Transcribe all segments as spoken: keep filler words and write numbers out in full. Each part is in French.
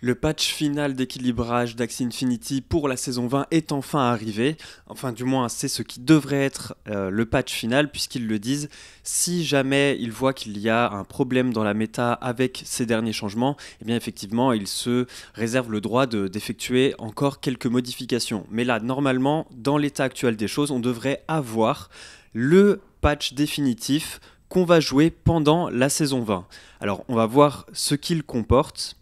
Le patch final d'équilibrage d'Axie Infinity pour la saison vingt est enfin arrivé. Enfin, du moins, c'est ce qui devrait être euh, le patch final, puisqu'ils le disent. Si jamais ils voient qu'il y a un problème dans la méta avec ces derniers changements, eh bien, effectivement, ils se réservent le droit de, d'effectuer encore quelques modifications. Mais là, normalement, dans l'état actuel des choses, on devrait avoir le patch définitif qu'on va jouer pendant la saison vingt. Alors, on va voir ce qu'il comporte.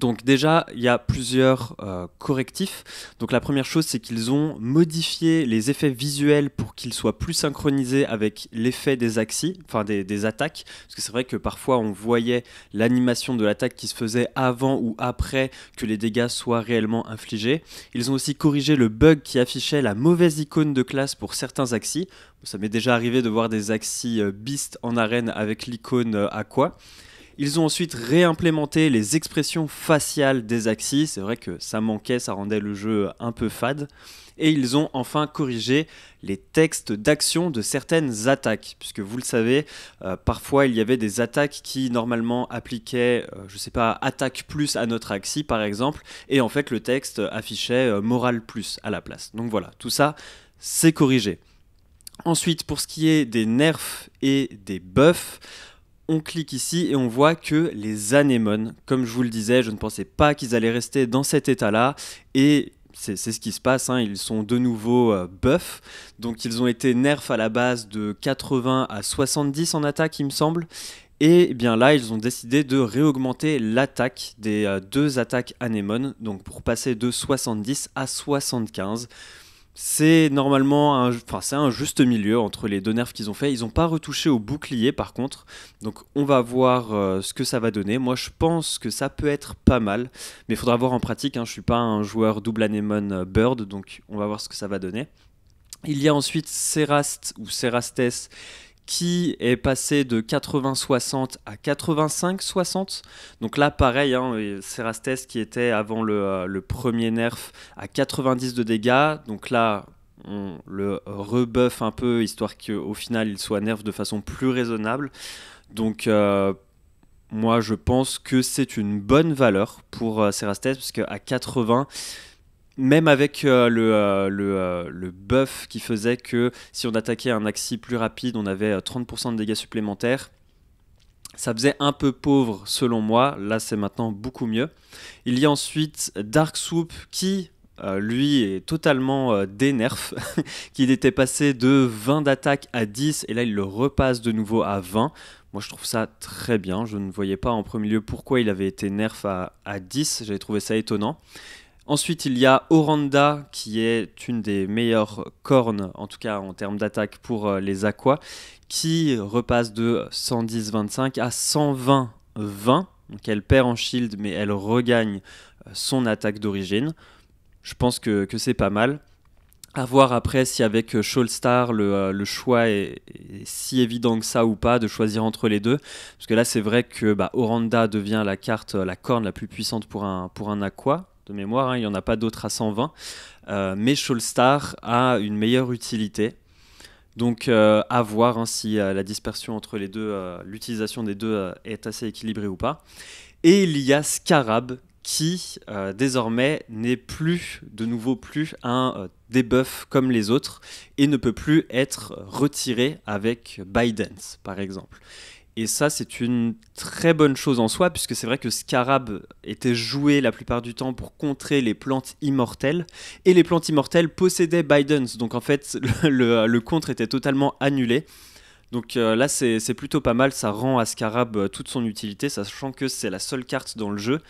Donc déjà, il y a plusieurs euh, correctifs. Donc la première chose, c'est qu'ils ont modifié les effets visuels pour qu'ils soient plus synchronisés avec l'effet des axies, enfin des, des attaques. Parce que c'est vrai que parfois, on voyait l'animation de l'attaque qui se faisait avant ou après que les dégâts soient réellement infligés. Ils ont aussi corrigé le bug qui affichait la mauvaise icône de classe pour certains axies. Ça m'est déjà arrivé de voir des axies euh, beast en arène avec l'icône euh, aqua. Ils ont ensuite réimplémenté les expressions faciales des Axies, c'est vrai que ça manquait, ça rendait le jeu un peu fade. Et ils ont enfin corrigé les textes d'action de certaines attaques, puisque vous le savez, euh, parfois il y avait des attaques qui normalement appliquaient, euh, je sais pas, attaque plus à notre Axie par exemple, et en fait le texte affichait euh, morale plus à la place. Donc voilà, tout ça c'est corrigé. Ensuite, pour ce qui est des nerfs et des buffs, on clique ici et on voit que les anémones, comme je vous le disais, je ne pensais pas qu'ils allaient rester dans cet état-là. Et c'est ce qui se passe, hein, ils sont de nouveau euh, buffs. Donc ils ont été nerfs à la base de quatre-vingts à soixante-dix en attaque, il me semble. Et eh bien là, ils ont décidé de réaugmenter l'attaque des euh, deux attaques anémones, donc pour passer de soixante-dix à soixante-quinze. C'est normalement un, enfin, c'est un juste milieu entre les deux nerfs qu'ils ont fait. Ils n'ont pas retouché au bouclier par contre. Donc on va voir euh, ce que ça va donner. Moi je pense que ça peut être pas mal. Mais il faudra voir en pratique, hein. Je ne suis pas un joueur double anémone bird. Donc on va voir ce que ça va donner. Il y a ensuite Cerastes ou Cerastes qui est passé de quatre-vingts soixante à quatre-vingt-cinq soixante. Donc là, pareil, hein, Cerastes qui était avant le, euh, le premier nerf à quatre-vingt-dix de dégâts. Donc là, on le rebuffe un peu, histoire qu'au final, il soit nerf de façon plus raisonnable. Donc, euh, moi, je pense que c'est une bonne valeur pour euh, Cerastes, parce qu'à quatre-vingts... Même avec euh, le, euh, le, euh, le buff qui faisait que si on attaquait un axi plus rapide, on avait euh, trente pour cent de dégâts supplémentaires, ça faisait un peu pauvre selon moi. Là, c'est maintenant beaucoup mieux. Il y a ensuite Dark Swoop qui, euh, lui, est totalement euh, dénerf, qui était passé de vingt d'attaque à dix, et là, il le repasse de nouveau à vingt. Moi, je trouve ça très bien. Je ne voyais pas en premier lieu pourquoi il avait été nerf à, à dix. J'avais trouvé ça étonnant. Ensuite, il y a Oranda, qui est une des meilleures cornes, en tout cas en termes d'attaque pour euh, les aquas, qui repasse de cent dix vingt-cinq à cent vingt vingt. Donc elle perd en shield, mais elle regagne euh, son attaque d'origine. Je pense que, que c'est pas mal. À voir après si avec Shoalstar le, euh, le choix est, est si évident que ça ou pas de choisir entre les deux. Parce que là, c'est vrai que bah, Oranda devient la carte, la corne la plus puissante pour un, pour un aqua. De mémoire, hein, il n'y en a pas d'autres à cent vingt, euh, mais Shoalstar a une meilleure utilité, donc euh, à voir hein, si euh, la dispersion entre les deux, euh, l'utilisation des deux euh, est assez équilibrée ou pas. Et il y a Scarab qui euh, désormais n'est plus, de nouveau plus, un euh, debuff comme les autres et ne peut plus être retiré avec Bidens par exemple. Et ça, c'est une très bonne chose en soi, puisque c'est vrai que Scarab était joué la plupart du temps pour contrer les plantes immortelles, et les plantes immortelles possédaient Bidens, donc en fait, le, le, le contre était totalement annulé. Donc euh, là, c'est plutôt pas mal, ça rend à Scarab toute son utilité, sachant que c'est la seule carte dans le jeu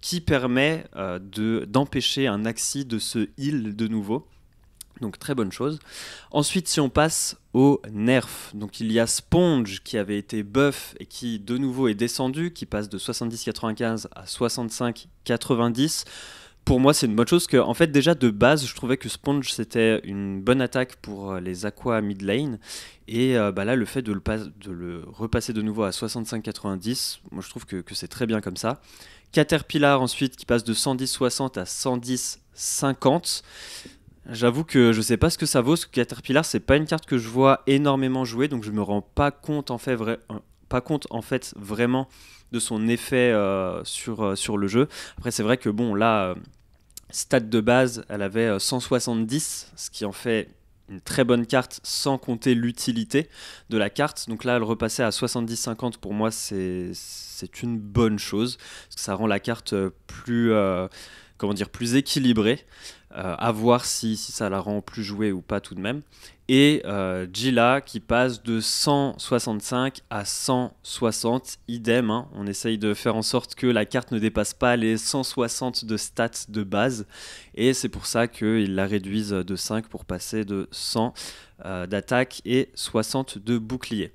qui permet euh, de d'empêcher un Axie de se heal de nouveau. Donc très bonne chose. Ensuite, si on passe au nerf, donc il y a Sponge qui avait été buff et qui de nouveau est descendu, qui passe de soixante-dix quatre-vingt-quinze à soixante-cinq quatre-vingt-dix. Pour moi, c'est une bonne chose, que en fait déjà de base, je trouvais que Sponge c'était une bonne attaque pour les aqua mid lane, et euh, bah là le fait de le, pas, de le repasser de nouveau à soixante-cinq quatre-vingt-dix, moi je trouve que, que c'est très bien comme ça. Caterpillar ensuite qui passe de cent dix soixante à cent dix cinquante. J'avoue que je sais pas ce que ça vaut, parce que Caterpillar, c'est pas une carte que je vois énormément jouer, donc je me rends pas compte en fait, vrai, pas compte en fait vraiment de son effet euh, sur, euh, sur le jeu. Après c'est vrai que bon là, euh, stats de base, elle avait euh, cent soixante-dix, ce qui en fait une très bonne carte sans compter l'utilité de la carte. Donc là elle repassait à soixante-dix cinquante, pour moi c'est une bonne chose, parce que ça rend la carte plus, euh, comment dire, plus équilibrée. Euh, à voir si, si ça la rend plus jouée ou pas tout de même. Et euh, Gila qui passe de cent soixante-cinq à cent soixante, idem, hein. On essaye de faire en sorte que la carte ne dépasse pas les cent soixante de stats de base, et c'est pour ça qu'ils la réduisent de cinq pour passer de cent euh, d'attaque et soixante de bouclier.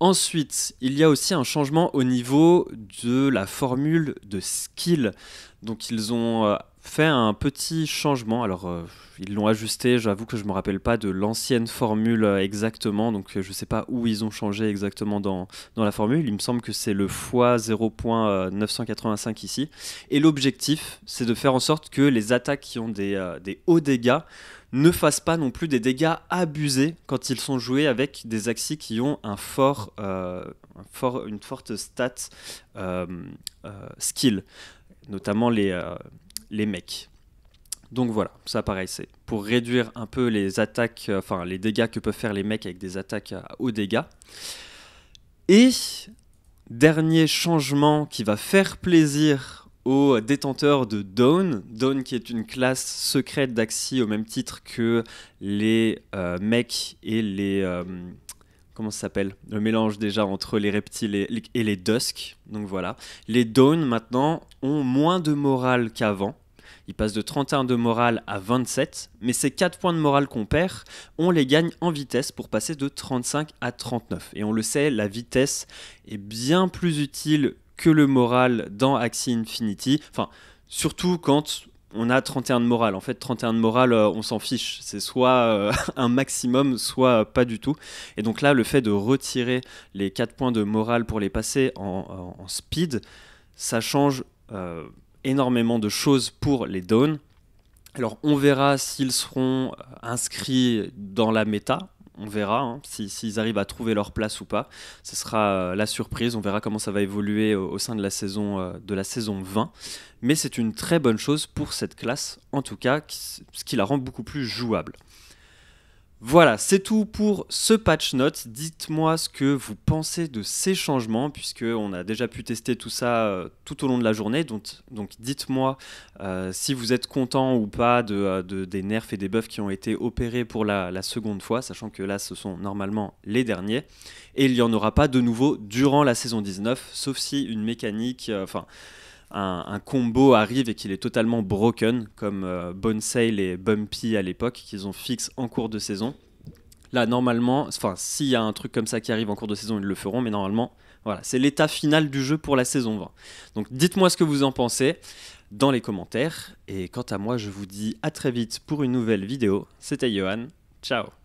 Ensuite, il y a aussi un changement au niveau de la formule de skill. Donc ils ont... Euh, fait un petit changement, alors euh, ils l'ont ajusté, j'avoue que je ne me rappelle pas de l'ancienne formule exactement, donc je ne sais pas où ils ont changé exactement dans, dans la formule, il me semble que c'est le fois zéro virgule neuf cent quatre-vingt-cinq ici, et l'objectif c'est de faire en sorte que les attaques qui ont des, euh, des hauts dégâts ne fassent pas non plus des dégâts abusés quand ils sont joués avec des axies qui ont un fort, euh, un fort, une forte stat euh, euh, skill, notamment les... Euh, les mecs. Donc voilà, ça pareil, c'est pour réduire un peu les attaques, euh, enfin les dégâts que peuvent faire les mecs avec des attaques à haut dégâts. Et dernier changement qui va faire plaisir aux détenteurs de Dawn, Dawn qui est une classe secrète d'Axie au même titre que les euh, mecs et les... Euh, comment ça s'appelle? Le mélange déjà entre les reptiles et, et les dusks. Donc voilà. Les Dawn, maintenant, ont moins de morale qu'avant. Ils passent de trente et un de morale à vingt-sept. Mais ces quatre points de morale qu'on perd, on les gagne en vitesse pour passer de trente-cinq à trente-neuf. Et on le sait, la vitesse est bien plus utile que le moral dans Axie Infinity. Enfin, surtout quand... on a trente et un de morale. En fait, trente et un de morale, euh, on s'en fiche. C'est soit euh, un maximum, soit euh, pas du tout. Et donc là, le fait de retirer les quatre points de morale pour les passer en, en, en speed, ça change euh, énormément de choses pour les Dawn. Alors, on verra s'ils seront inscrits dans la méta. On verra hein, si, s'ils arrivent à trouver leur place ou pas. Ce sera euh, la surprise. On verra comment ça va évoluer au, au sein de la saison, euh, de la saison vingt. Mais c'est une très bonne chose pour cette classe, en tout cas, qui, ce qui la rend beaucoup plus jouable. Voilà, c'est tout pour ce patch note. Dites-moi ce que vous pensez de ces changements, puisqu'on a déjà pu tester tout ça euh, tout au long de la journée. Donc, donc dites-moi euh, si vous êtes content ou pas de, de, des nerfs et des buffs qui ont été opérés pour la, la seconde fois, sachant que là, ce sont normalement les derniers. Et il n'y en aura pas de nouveau durant la saison dix-neuf, sauf si une mécanique... Euh, enfin, Un, un combo arrive et qu'il est totalement broken, comme euh, Bonesail et Bumpy à l'époque, qu'ils ont fixe en cours de saison. Là, normalement, enfin, s'il y a un truc comme ça qui arrive en cours de saison, ils le feront, mais normalement, voilà, c'est l'état final du jeu pour la saison vingt. Donc, dites-moi ce que vous en pensez dans les commentaires, et quant à moi, je vous dis à très vite pour une nouvelle vidéo. C'était Yoan, ciao!